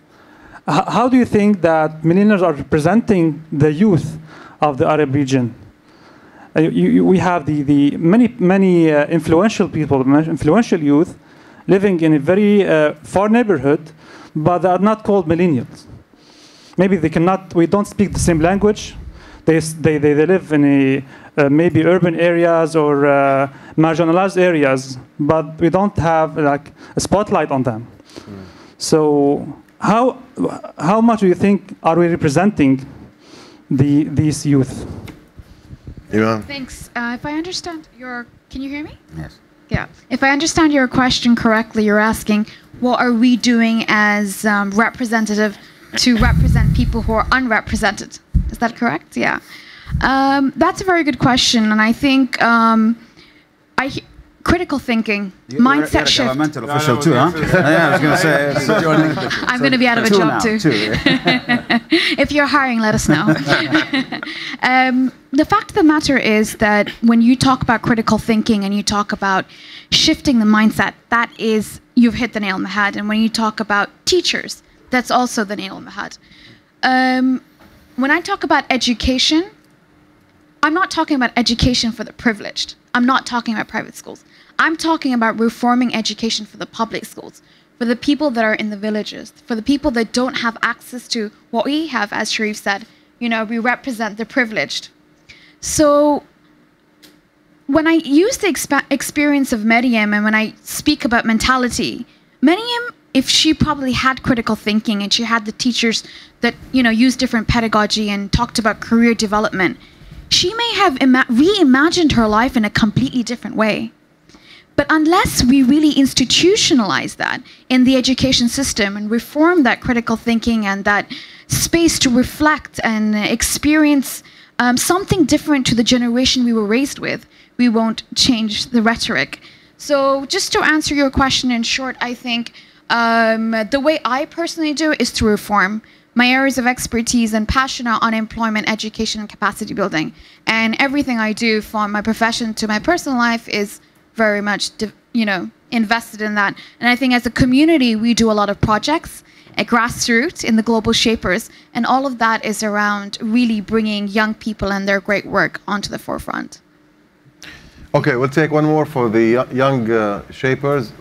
how do you think that millennials are representing the youth of the Arab region? Uh, you, you, we have the, the many, many uh, influential people, influential youth, living in a very uh, far neighborhood, but they are not called millennials. Maybe they cannot, we don't speak the same language. They, they, they, they live in a, uh, maybe urban areas or uh, marginalized areas, but we don't have like a spotlight on them. Mm. So how how much do you think are we representing the these youth? Yeah. Thanks. Uh, if I understand your, can you hear me? Yes. Yeah. If I understand your question correctly, you're asking what are we doing as um, representative to represent people who are unrepresented? Is that correct? Yeah. Um, that's a very good question, and I think um, I. Critical thinking, you, mindset you're a, you're a governmental shift. Official no, too, huh? Yeah, I was going to say. So, I'm going to be out of a job now, too. Two, yeah. If you're hiring, let us know. um, the fact of the matter is that when you talk about critical thinking and you talk about shifting the mindset, that is, you've hit the nail on the head. And when you talk about teachers, that's also the nail on the head. Um, when I talk about education, I'm not talking about education for the privileged. I'm not talking about private schools. I'm talking about reforming education for the public schools, for the people that are in the villages, for the people that don't have access to what we have, as Sharif said, you know, we represent the privileged. So when I use the exp experience of Maryam and when I speak about mentality, Maryam, if she probably had critical thinking and she had the teachers that, you know, used different pedagogy and talked about career development, she may have reimagined her life in a completely different way. But unless we really institutionalize that in the education system and reform that critical thinking and that space to reflect and experience um, something different to the generation we were raised with, we won't change the rhetoric. So just to answer your question in short, I think um, the way I personally do it is through reform. My areas of expertise and passion are on employment, education, and capacity building. And everything I do from my profession to my personal life is very much, you know, invested in that. And I think as a community, we do a lot of projects at grassroots in the Global Shapers. And all of that is around really bringing young people and their great work onto the forefront. Okay, we'll take one more for the young uh, Shapers.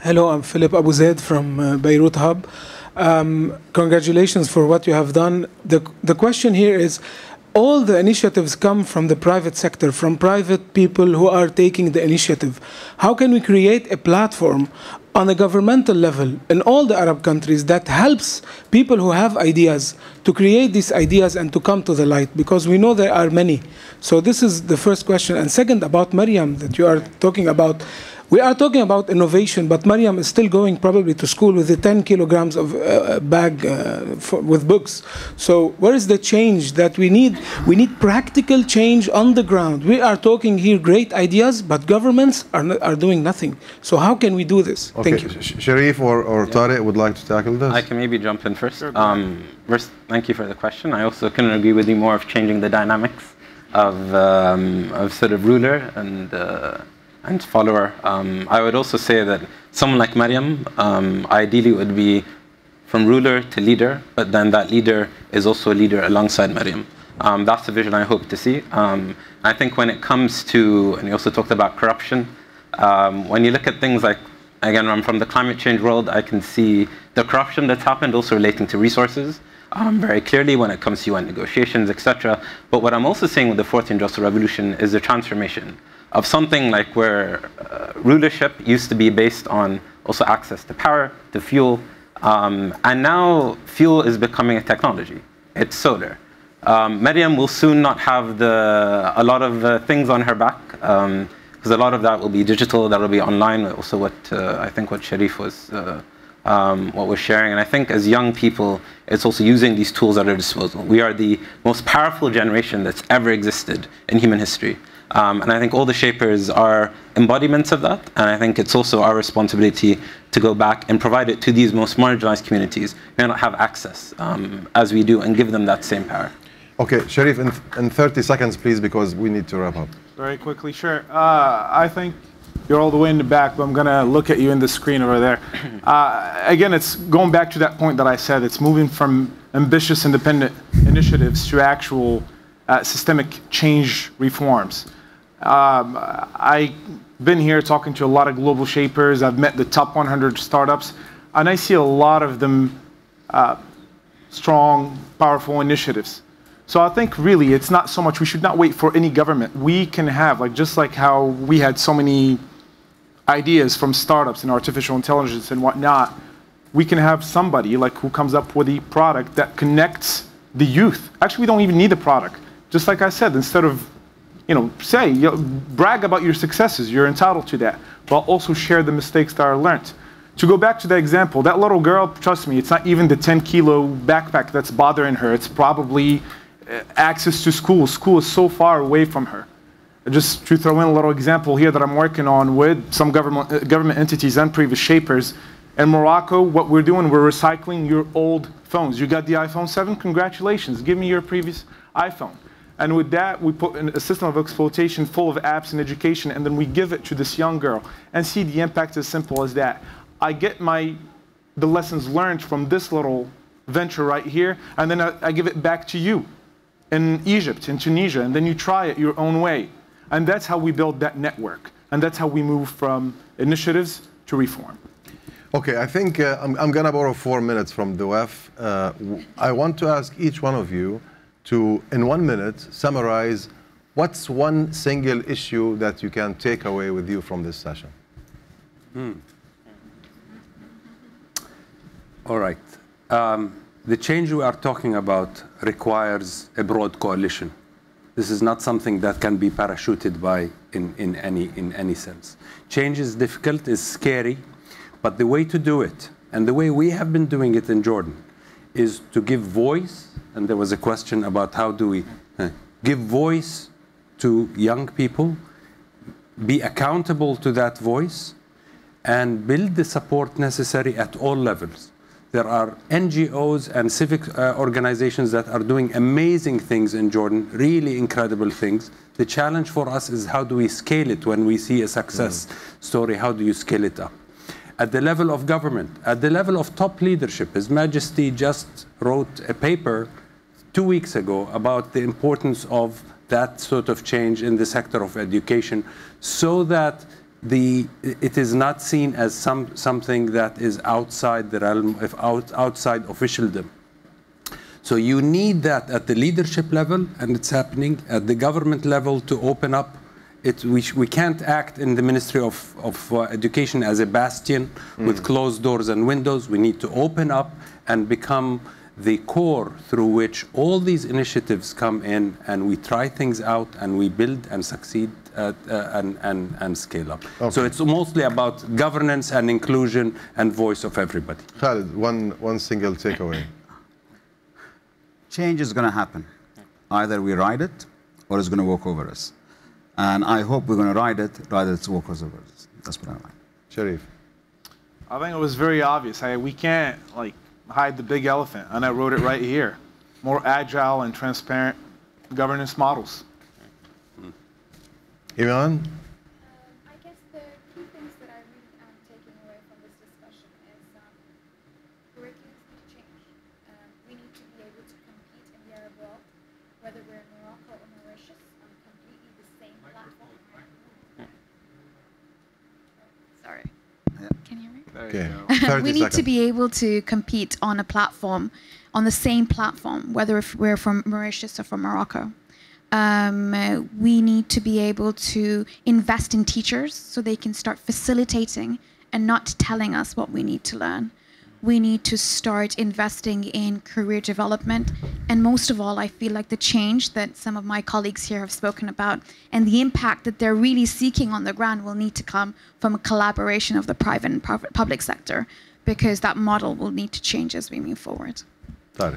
Hello, I'm Philip Abu Zaid from uh, Beirut Hub. Um, congratulations for what you have done. The, the question here is, all the initiatives come from the private sector, from private people who are taking the initiative. How can we create a platform on a governmental level in all the Arab countries that helps people who have ideas to create these ideas and to come to the light? Because we know there are many. So this is the first question. And second, about Maryam that you are talking about. We are talking about innovation, but Maryam is still going probably to school with the ten kilograms of uh, bag uh, for, with books. So where is the change that we need? We need practical change on the ground. We are talking here great ideas, but governments are, not, are doing nothing. So how can we do this? Okay. Thank you. Sh Sharif or, or yeah. Tariq would like to tackle this. I can maybe jump in first. Sure, um, first, thank you for the question. I also couldn't agree with you more of changing the dynamics of, um, of sort of ruler and, uh, and follower. Um, I would also say that someone like Maryam um, ideally would be from ruler to leader, but then that leader is also a leader alongside Maryam. Um, that's the vision I hope to see. Um, I think when it comes to, and you also talked about corruption, um, when you look at things like, again, I'm from the climate change world, I can see the corruption that's happened also relating to resources um, very clearly when it comes to U N negotiations, et cetera. But what I'm also seeing with the Fourth Industrial Revolution is the transformation of something like where uh, rulership used to be based on also access to power, to fuel, um, and now fuel is becoming a technology. It's solar. Um, Maryam will soon not have the, a lot of uh, things on her back, um, because a lot of that will be digital, that will be online, also what uh, I think what Sharif was, uh, um, what was sharing. And I think as young people, it's also using these tools at our disposal. We are the most powerful generation that's ever existed in human history. Um, and I think all the shapers are embodiments of that. And I think it's also our responsibility to go back and provide it to these most marginalized communities who may not have access um, as we do, and give them that same power. Okay, Sharif, in, in thirty seconds, please, because we need to wrap up. Very quickly, sure. Uh, I think you're all the way in the back, but I'm going to look at you in the screen over there. Uh, again, it's going back to that point that I said. It's moving from ambitious independent initiatives to actual uh, systemic change reforms. Um, I've been here talking to a lot of global shapers. I've met the top one hundred startups, and I see a lot of them uh, strong, powerful initiatives. So I think really it's not so much, we should not wait for any government. We can have, like just like how we had so many ideas from startups and artificial intelligence and whatnot, we can have somebody like who comes up with a product that connects the youth. Actually, we don't even need a product. Just like I said, instead of, you know, say, you know, brag about your successes, you're entitled to that, but also share the mistakes that are learned. To go back to the example, that little girl, trust me, it's not even the ten kilo backpack that's bothering her, it's probably access to school. School is so far away from her. Just to throw in a little example here that I'm working on with some government, government entities and previous shapers. In Morocco, what we're doing, we're recycling your old phones. You got the iPhone seven? Congratulations. Give me your previous iPhone. And with that, we put in a system of exploitation full of apps and education, and then we give it to this young girl and see the impact as simple as that. I get my, the lessons learned from this little venture right here, and then I, I give it back to you in Egypt, in Tunisia, and then you try it your own way. And that's how we build that network. And that's how we move from initiatives to reform. Okay, I think uh, I'm, I'm gonna borrow four minutes from the W E F. Uh, I want to ask each one of you to, in one minute, summarize what's one single issue that you can take away with you from this session. Hmm. All right. Um, The change we are talking about requires a broad coalition. This is not something that can be parachuted by in, in, any, in any sense. Change is difficult, is scary, but the way to do it, and the way we have been doing it in Jordan, is to give voice, and there was a question about how do we uh, give voice to young people, be accountable to that voice, and build the support necessary at all levels. There are N G Os and civic uh, organizations that are doing amazing things in Jordan, really incredible things. The challenge for us is how do we scale it when we see a success mm. story, how do you scale it up? At the level of government, at the level of top leadership, His Majesty just wrote a paper two weeks ago about the importance of that sort of change in the sector of education, so that The, it is not seen as some, something that is outside the realm, if out, outside officialdom. So you need that at the leadership level, and it's happening at the government level to open up. It, we, we can't act in the Ministry of, of uh, Education as a bastion mm. with closed doors and windows. We need to open up and become the core through which all these initiatives come in, and we try things out, and we build and succeed at, uh, and, and, and scale up. Okay. So it's mostly about governance and inclusion and voice of everybody. Khalid, one, one single takeaway. Change is going to happen. Either we ride it or it's going to walk over us. And I hope we're going to ride it, rather it's walk over us. That's what I like. Sharif. I think it was very obvious. I, we can't, like, hide the big elephant, and I wrote it right here. More agile and transparent governance models. Iman? Uh, I guess the key things that I really am taking away from this discussion is um, curriculums need to change. Um, we need to be able to compete in the Arab world, whether we're in Morocco or Mauritius, on completely the same platform. Sorry. Can you hear me? Okay. We need to be able to compete on a platform, on the same platform, whether if we're from Mauritius or from Morocco. Um, uh, we need to be able to invest in teachers so they can start facilitating and not telling us what we need to learn. We need to start investing in career development. And most of all, I feel like the change that some of my colleagues here have spoken about and the impact that they're really seeking on the ground will need to come from a collaboration of the private and public sector, because that model will need to change as we move forward. Sorry.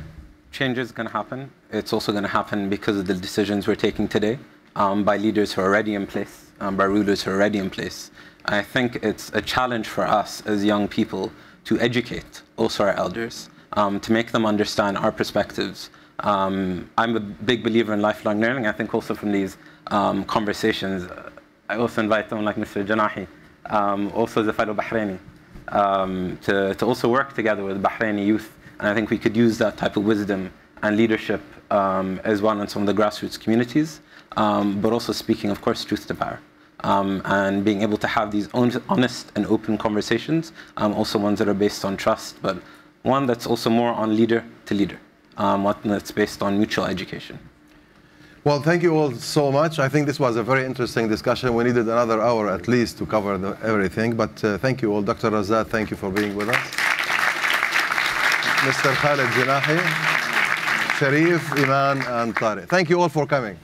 Change is going to happen. It's also going to happen because of the decisions we're taking today um, by leaders who are already in place, um, by rulers who are already in place. I think it's a challenge for us as young people to educate also our elders, um, to make them understand our perspectives. Um, I'm a big believer in lifelong learning. I think also from these um, conversations, uh, I also invite someone like Mister Janahi, um, also as a fellow Bahraini, um, to, to also work together with Bahraini youth. And I think we could use that type of wisdom and leadership um, as well in some of the grassroots communities, um, but also speaking, of course, truth to power. Um, and being able to have these honest and open conversations, um, also ones that are based on trust, but one that's also more on leader to leader, um, one that's based on mutual education. Well, thank you all so much. I think this was a very interesting discussion. We needed another hour at least to cover the, everything, but uh, thank you all. Doctor Razzaz, thank you for being with us. Mister Khalid Janahi, Sharif, Iman, and Tariq. Thank you all for coming.